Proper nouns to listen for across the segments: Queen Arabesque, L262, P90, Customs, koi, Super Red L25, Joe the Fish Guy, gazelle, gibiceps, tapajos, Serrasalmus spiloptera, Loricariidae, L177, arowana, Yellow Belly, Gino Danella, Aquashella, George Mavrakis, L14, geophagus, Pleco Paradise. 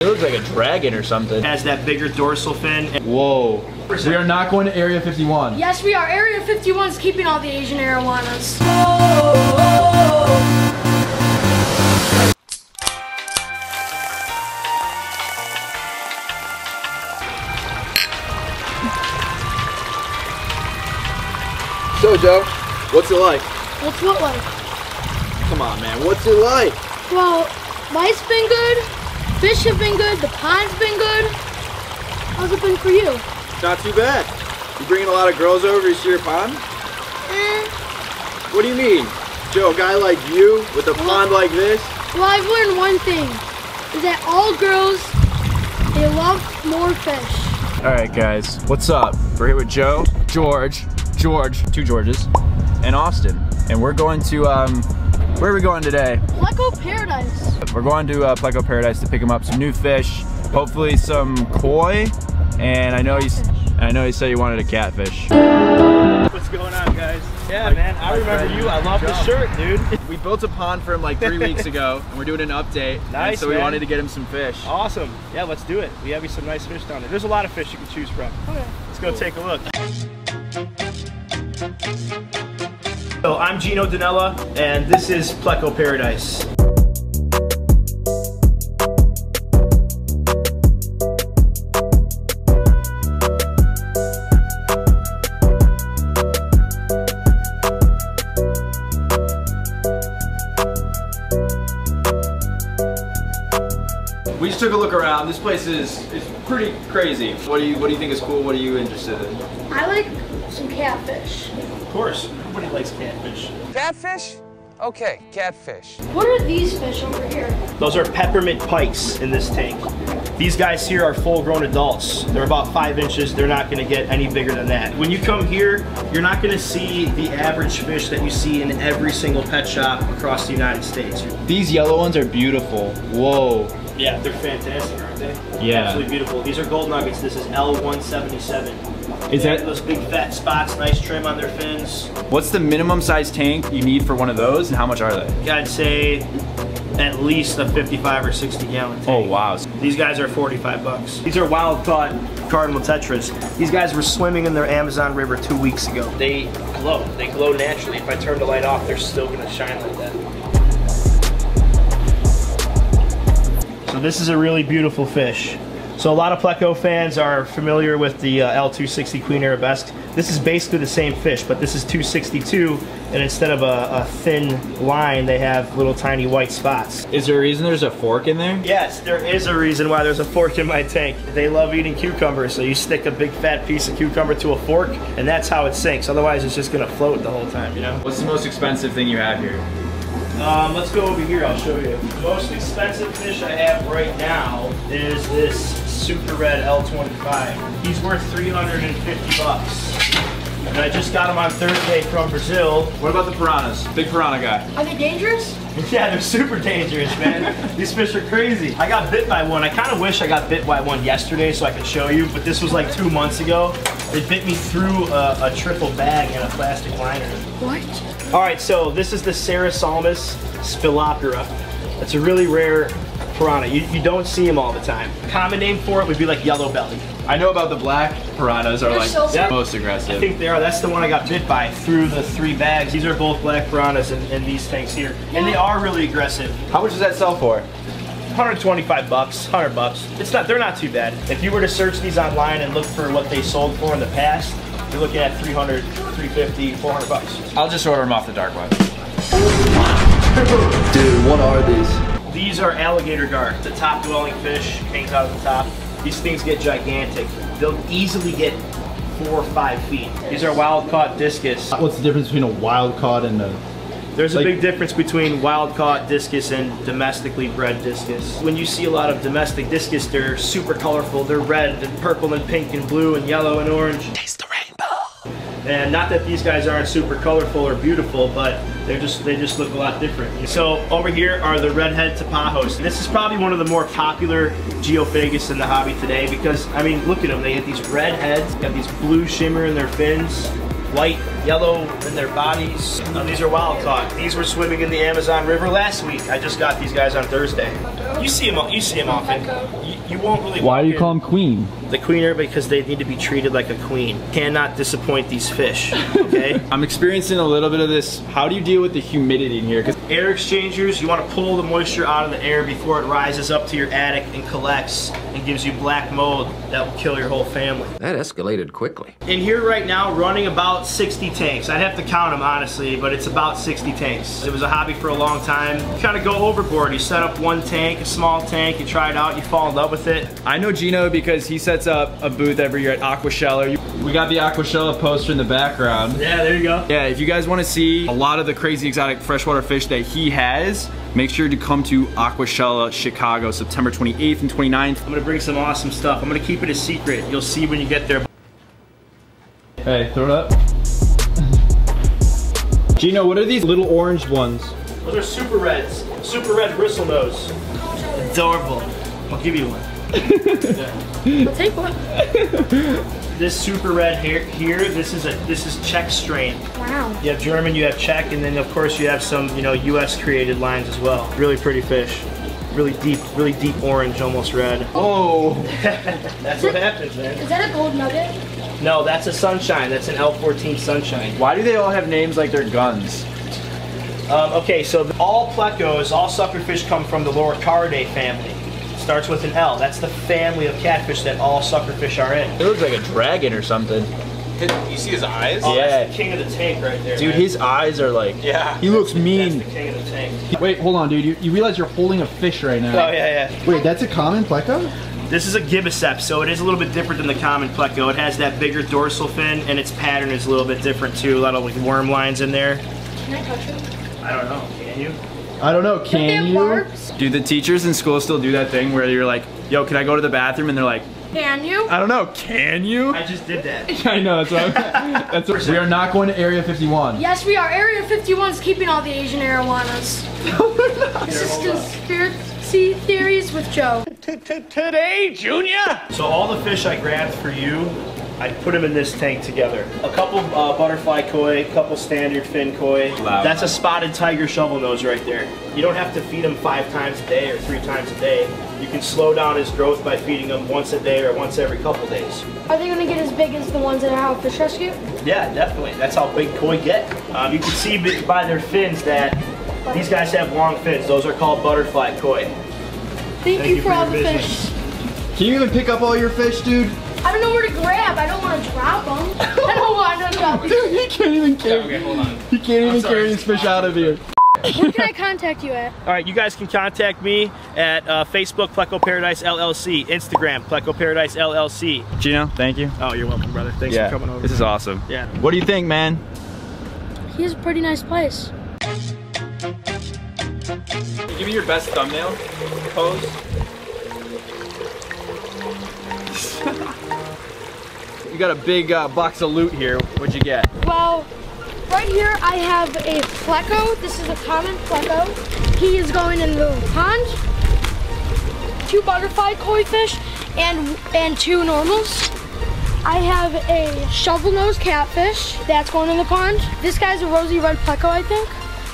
It looks like a dragon or something. It has that bigger dorsal fin. Whoa. We are not going to Area 51. Yes, we are. Area 51's keeping all the Asian arowanas. So, Joe, what's it like? What's what like? Come on, man. What's it like? Well, life's been good. Fish have been good, the pond's been good. How's it been for you? Not too bad. You bringing a lot of girls over to see your pond? What do you mean? Joe, a guy like you with a pond like this? Well, I've learned one thing, is that all girls, they love more fish. All right, guys, what's up? We're here with Joe, George, two Georges, and Austin. And we're going to, where are we going today? Pleco Paradise. We're going to Pleco Paradise to pick him up some new fish, hopefully some koi, and I know you said you wanted a catfish. What's going on, guys? Yeah, man, I remember you. I love the shirt, dude. We built a pond for him like 3 weeks ago, and we're doing an update. Nice, so we wanted to get him some fish. Awesome. Yeah, let's do it. We have you some nice fish down there. There's a lot of fish you can choose from. Okay. Let's go take a look. So I'm Gino Danella, and this is Pleco Paradise. We just took a look around. This place is pretty crazy. What do you think is cool? What are you interested in? I like some catfish. Of course. Nobody likes catfish. Catfish? Okay, catfish. What are these fish over here? Those are peppermint pikes in this tank. These guys here are full-grown adults. They're about 5 inches. They're not gonna get any bigger than that. When you come here, you're not gonna see the average fish that you see in every single pet shop across the United States. These yellow ones are beautiful. Whoa. Yeah, they're fantastic, aren't they? Yeah. Absolutely beautiful. These are gold nuggets. This is L177. Is that those big fat spots, nice trim on their fins. What's the minimum size tank you need for one of those, and how much are they? I'd say at least a 55 or 60 gallon tank. Oh wow. These guys are 45 bucks. These are wild caught cardinal tetras. These guys were swimming in their Amazon River 2 weeks ago. They glow naturally. If I turn the light off, they're still gonna shine like that. So this is a really beautiful fish. So a lot of Pleco fans are familiar with the L260 Queen Arabesque. This is basically the same fish, but this is 262, and instead of a thin line, they have little tiny white spots. Is there a reason there's a fork in there? Yes, there is a reason why there's a fork in my tank. They love eating cucumbers, so you stick a big fat piece of cucumber to a fork, and that's how it sinks. Otherwise, it's just gonna float the whole time, you know? What's the most expensive thing you have here? Let's go over here, I'll show you. The most expensive fish I have right now is this Super Red L25. He's worth 350 bucks. And I just got him on Thursday from Brazil. What about the piranhas? Big piranha guy. Are they dangerous? Yeah, they're super dangerous, man. These fish are crazy. I got bit by one. I kind of wish I got bit by one yesterday so I could show you, but this was like 2 months ago. They bit me through a triple bag and a plastic liner. What? All right, so this is the Serrasalmus spiloptera. It's a really rare piranha. You don't see them all the time. Common name for it would be like Yellow Belly. I know about the black piranhas are like the most aggressive. I think they are. That's the one I got bit by through the 3 bags. These are both black piranhas in these tanks here. And they are really aggressive. How much does that sell for? 125 bucks, 100 bucks. They're not too bad. If you were to search these online and look for what they sold for in the past, you're looking at 300, 350, 400 bucks. I'll just order them off the dark web. Dude, what are these? These are alligator gar, the top dwelling fish, hangs out at the top. These things get gigantic. They'll easily get 4 or 5 feet. These are wild caught discus. What's the difference between a wild caught and a... There's a big difference between wild caught discus and domestically bred discus. When you see a lot of domestic discus, they're super colorful. They're red and purple and pink and blue and yellow and orange. Taste the rainbow. And not that these guys aren't super colorful or beautiful, but they just look a lot different. So over here are the redhead tapajos. This is probably one of the more popular geophagus in the hobby today because, I mean, look at them. They have these red heads, got these blue shimmer in their fins, white, yellow in their bodies. These are wild caught. These were swimming in the Amazon River last week. I just got these guys on Thursday. You see them often. You won't really. Why do you call them queen? The queen are because they need to be treated like a queen. Cannot disappoint these fish. Okay. I'm experiencing a little bit of this. How do you deal with the humidity in here? Because air exchangers, you want to pull the moisture out of the air before it rises up to your attic and collects and gives you black mold that will kill your whole family. That escalated quickly. In here right now, running about 60 tanks. I'd have to count them honestly, but it's about 60 tanks. It was a hobby for a long time. You kind of go overboard. You set up one tank, a small tank, you try it out, you fall in love with it. I know Gino because he sets up a booth every year at Aquashella. We got the Aquashella poster in the background. Yeah, there you go. Yeah, if you guys want to see a lot of the crazy exotic freshwater fish that he has, make sure to come to Aquashella Chicago, September 28th and 29th. I'm gonna bring some awesome stuff. I'm gonna keep it a secret. You'll see when you get there. Hey, throw it up. Gino, what are these little orange ones? Those are super reds. Super red bristle nose. Adorable. I'll give you one. Yeah. I'll take one. This super red here, this is Czech strain. Wow. You have German, you have Czech, and then of course you have some, you know, US created lines as well. Really pretty fish. Really deep orange, almost red. Oh. That's what happens, man. Is that a gold nugget? No, that's a sunshine. That's an L14 sunshine. Why do they all have names like they're guns? Okay, so all plecos, all suckerfish come from the Loricariidae family. It starts with an L. That's the family of catfish that all suckerfish are in. It looks like a dragon or something. You see his eyes? Oh, yeah. That's the king of the tank right there. Dude, man. His eyes are like... Yeah. He looks mean. That's the king of the tank. Wait, hold on, dude. You realize you're holding a fish right now. Oh, yeah, yeah. Wait, that's a common pleco? This is a gibiceps, so it is a little bit different than the common pleco. It has that bigger dorsal fin, and its pattern is a little bit different, too. A lot of like worm lines in there. Can I touch it? I don't know, can you? I don't know, can you? Do the teachers in school still do that thing where you're like, yo, can I go to the bathroom? And they're like, can you? I don't know, can you? I just did that. I know, that's what I'm, that's what, we are not going to Area 51. Yes, we are. Area 51's keeping all the Asian arowanas. This is conspiracy theories with Joe. Today, Junior? So all the fish I grabbed for you, I put them in this tank together. A couple butterfly koi, a couple standard fin koi. Loud. That's a spotted tiger shovel nose right there. You don't have to feed him 5 times a day or 3 times a day. You can slow down his growth by feeding him once a day or once every couple days. Are they gonna get as big as the ones that are out fish rescue? Yeah, definitely. That's how big koi get. You can see by their fins that these guys have long fins. Those are called butterfly koi. Thank you for all the business. Fish. Can you even pick up all your fish, dude? I don't know where to grab. I don't want to drop them. I don't want to drop them. Dude, he can't even carry. Okay, hold on. He can't even carry these fish out of here. Where can I contact you at? All right, you guys can contact me at Facebook, Pleco Paradise LLC, Instagram, Pleco Paradise LLC. Gino, thank you. Oh, you're welcome, brother. Thanks for coming over. This is awesome. Yeah. What do you think, man? He has a pretty nice place. Give me your best thumbnail pose. You got a big box of loot here. What'd you get? Well, right here I have a pleco. This is a common pleco. He is going in the pond. 2 butterfly koi fish and 2 normals. I have a shovel-nosed catfish that's going in the pond. This guy's a rosy red pleco, I think.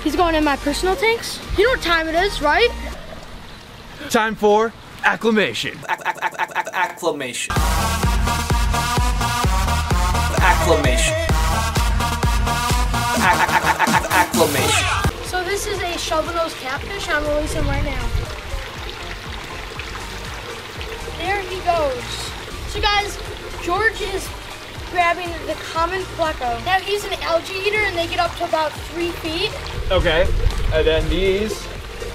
He's going in my personal tanks. You know what time it is, right? Time for acclimation. Acclimation. Acclimation. Acclimation. So this is a shovel-nosed catfish. I'm releasing right now. There he goes. So guys, George is grabbing the common pleco. Now he's an algae eater and they get up to about 3 feet. Okay, and then these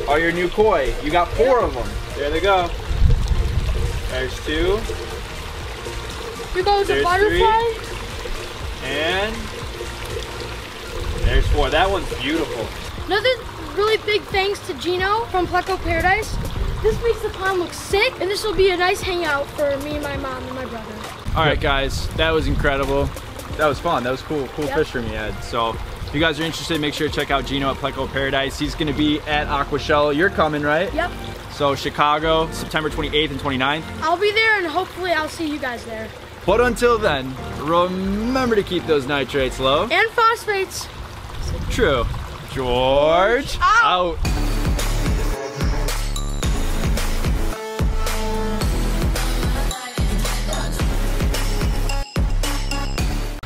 are your new koi. You got 4 of them. There they go. There's 2. Here goes a butterfly. 3. And there's 4. That one's beautiful. Another really big thanks to Gino from Pleco Paradise. This makes the pond look sick, and this will be a nice hangout for me and my mom and my brother. All right, guys, that was incredible. That was fun. That was cool. Cool fish room you had. So if you guys are interested, make sure to check out Gino at Pleco Paradise. He's going to be at Aquashella. You're coming, right? Yep. So Chicago, September 28th and 29th. I'll be there, and hopefully I'll see you guys there. But until then, remember to keep those nitrates low. And phosphates. True. George out.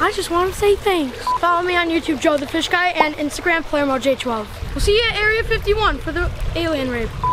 I just want to say thanks. Follow me on YouTube, Joe the Fish Guy, and Instagram, PlayerMoJ12. We'll see you at Area 51 for the alien raid.